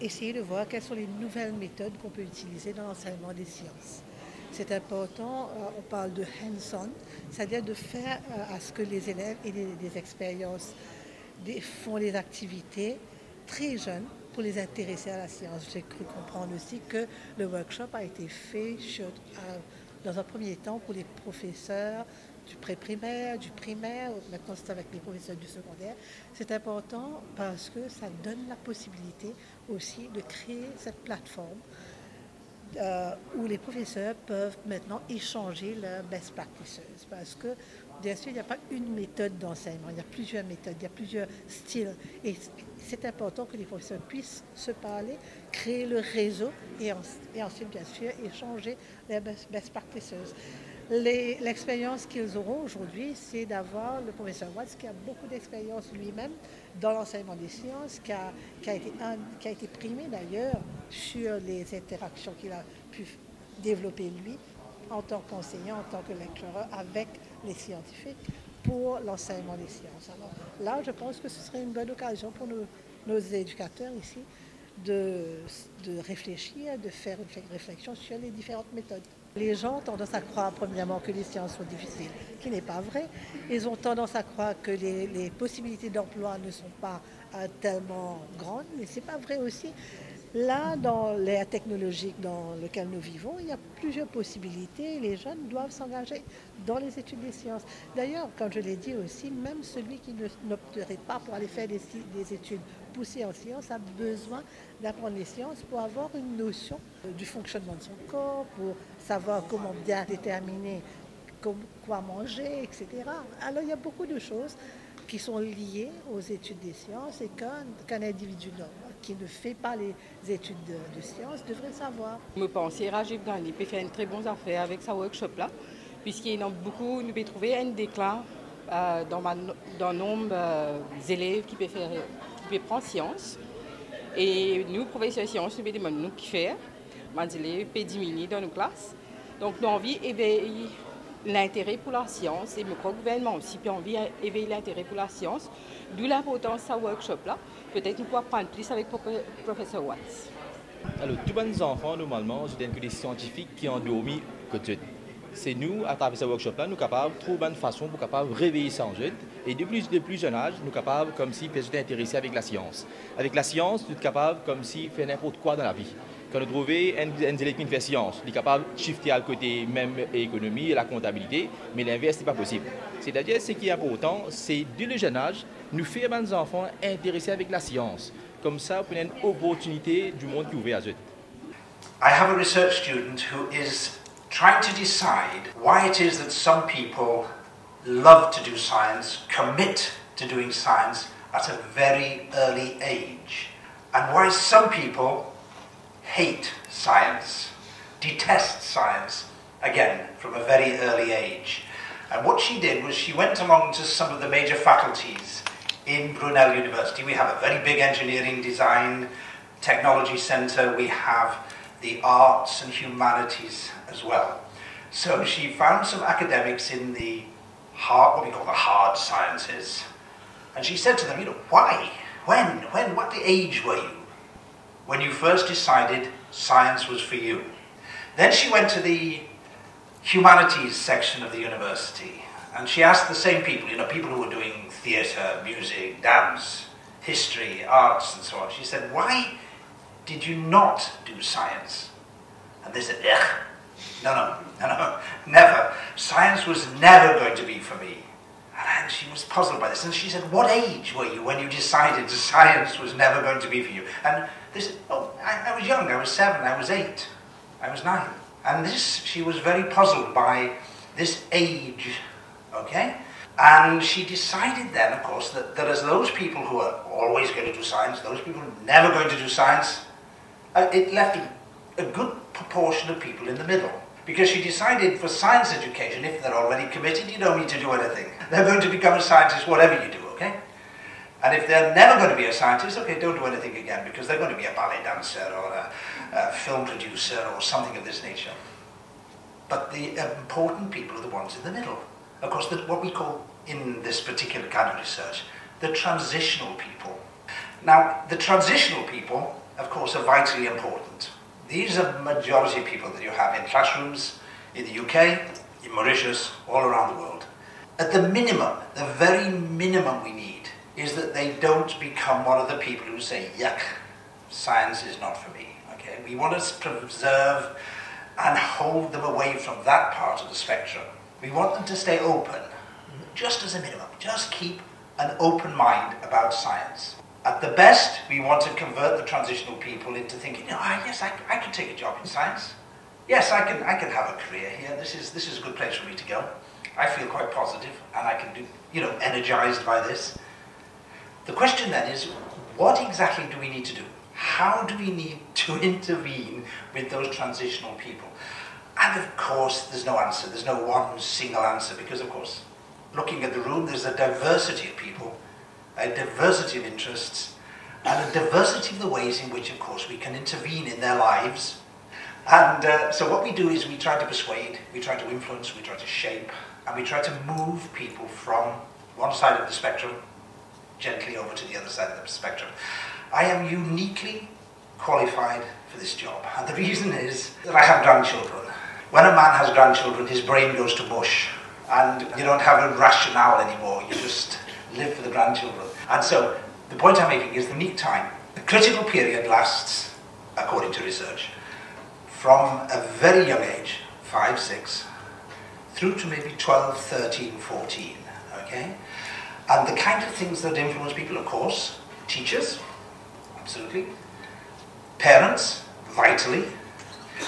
essayer de voir quelles sont les nouvelles méthodes qu'on peut utiliser dans l'enseignement des sciences. C'est important, on parle de hands-on, c'est-à-dire de faire à ce que les élèves aient des expériences, font des activités très jeunes pour les intéresser à la science. J'ai cru comprendre aussi que le workshop a été fait dans un premier temps pour les professeurs du pré-primaire, du primaire, maintenant c'est avec les professeurs du secondaire. C'est important parce que ça donne la possibilité aussi de créer cette plateforme où les professeurs peuvent maintenant échanger leurs best practices. Parce que, bien sûr, il n'y a pas une méthode d'enseignement, il y a plusieurs méthodes, il y a plusieurs styles. Et c'est important que les professeurs puissent se parler, créer le réseau et ensuite, bien sûr, échanger les best practices. L'expérience qu'ils auront aujourd'hui, c'est d'avoir le professeur Watts qui a beaucoup d'expérience lui-même dans l'enseignement des sciences, qui a été primé d'ailleurs sur les interactions qu'il a pu développer lui en tant qu'enseignant, en tant que lecturer avec les scientifiques pour l'enseignement des sciences. Alors là, je pense que ce serait une bonne occasion pour nos éducateurs ici de réfléchir, de faire une réflexion sur les différentes méthodes. Les gens ont tendance à croire premièrement que les sciences sont difficiles, ce qui n'est pas vrai. Ils ont tendance à croire que les possibilités d'emploi ne sont pas tellement grandes, mais ce n'est pas vrai aussi. Là, dans l'ère technologique dans laquelle nous vivons, il y a plusieurs possibilités. Les jeunes doivent s'engager dans les études des sciences. D'ailleurs, comme je l'ai dit aussi, même celui qui n'opterait pas pour aller faire des études poussées en sciences a besoin d'apprendre les sciences pour avoir une notion du fonctionnement de son corps, pour savoir comment bien déterminer quoi manger, etc. Alors, il y a beaucoup de choses qui sont liées aux études des sciences et qu'un individu qui ne fait pas les études de sciences devrait savoir. Je pense que Rajiv Gandhi peut faire une très bonne affaire avec sa workshop-là, puisqu'il y a beaucoup, nous peut trouver un déclin dans le nombre d'élèves qui peuvent prendre sciences. Et nous, professeurs sciences, nous pouvons demander qui faire. Les élèves peuvent diminuer dans nos classes. Donc, nous avons envie d'éveiller l'intérêt pour la science et le gouvernement aussi peut envie d'éveiller l'intérêt pour la science, d'où l'importance de ce workshop-là. Peut-être nous pouvons prendre plus avec le professeur Watts. Alors, tous les enfants, normalement, je dirais que les scientifiques qui ont dormi que tout. C'est nous, à travers ce workshop-là, nous sommes capables de trouver une façon pour capable réveiller sans jeu. Et de plus jeune âge, nous sommes capables comme si nous intéresser avec la science. Avec la science, nous sommes capables comme si faire n'importe quoi dans la vie. Quand nous trouvons un élève qui fait science, il est capable de shifter à côté même l'économie et la comptabilité, mais l'inverse n'est pas possible. C'est-à-dire ce qui est important, c'est dès le jeune âge, nous faire nos enfants intéressés avec la science. Comme ça, on a une opportunité du monde qui est ouvert à eux. I have a research student who is trying to decide why it is that some people love to do science, commit to doing science at a very early age, and why some people hate science, detest science, again, from a very early age. And what she did was she went along to some of the major faculties in Brunel University. We have a very big engineering design technology centre, we have the arts and humanities as well. So she found some academics in the hard, what we call the hard sciences, and she said to them, you know, why, when, what age were you when you first decided science was for you? Then she went to the humanities section of the university and she asked the same people, you know, people who were doing theatre, music, dance, history, arts and so on. She said, why did you not do science? And they said, ugh, no, never. Science was never going to be for me. And she was puzzled by this. And she said, what age were you when you decided science was never going to be for you? And they said, oh, I was young, I was 7, I was 8, I was 9. And this, she was very puzzled by this age, okay? And she decided then, of course, that as those people who are always going to do science, those people who are never going to do science, it left a good proportion of people in the middle. Because she decided for science education, if they're already committed, you don't need to do anything. They're going to become a scientist, whatever you do, okay? And if they're never going to be a scientist, okay, don't do anything again, because they're going to be a ballet dancer or a film producer or something of this nature. But the important people are the ones in the middle. Of course, what we call in this particular kind of research, the transitional people. Now, the transitional people of course, are vitally important. These are the majority of people that you have in classrooms in the UK, in Mauritius, all around the world. At the minimum, the very minimum we need is that they don't become one of the people who say, yuck, science is not for me. Okay? We want to preserve and hold them away from that part of the spectrum. We want them to stay open, just as a minimum. Just keep an open mind about science. At the best, we want to convert the transitional people into thinking, oh, yes, I can take a job in science. Yes, I can have a career here. This is a good place for me to go. I feel quite positive, and I can be, energized by this. The question then is, what exactly do we need to do? How do we need to intervene with those transitional people? And of course, there's no answer. There's no one single answer, because of course, looking at the room, there's a diversity of people, a diversity of interests, and a diversity of the ways in which, of course, we can intervene in their lives. And so what we do is we try to persuade, we try to influence, we try to shape, and we try to move people from one side of the spectrum gently over to the other side of the spectrum. I am uniquely qualified for this job, and the reason is that I have grandchildren. When a man has grandchildren, his brain goes to mush, and you don't have a rationale anymore, you just live for the grandchildren. And so, the point I'm making is the neat time. The critical period lasts, according to research, from a very young age, 5, 6, through to maybe 12, 13, 14, okay? And the kind of things that influence people, of course, teachers, absolutely, parents, vitally.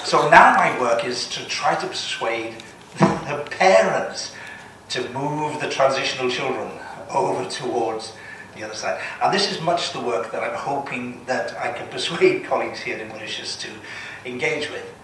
So now my work is to try to persuade the parents to move the transitional children over towards the other side. And this is much the work that I'm hoping that I can persuade colleagues here in Mauritius to engage with.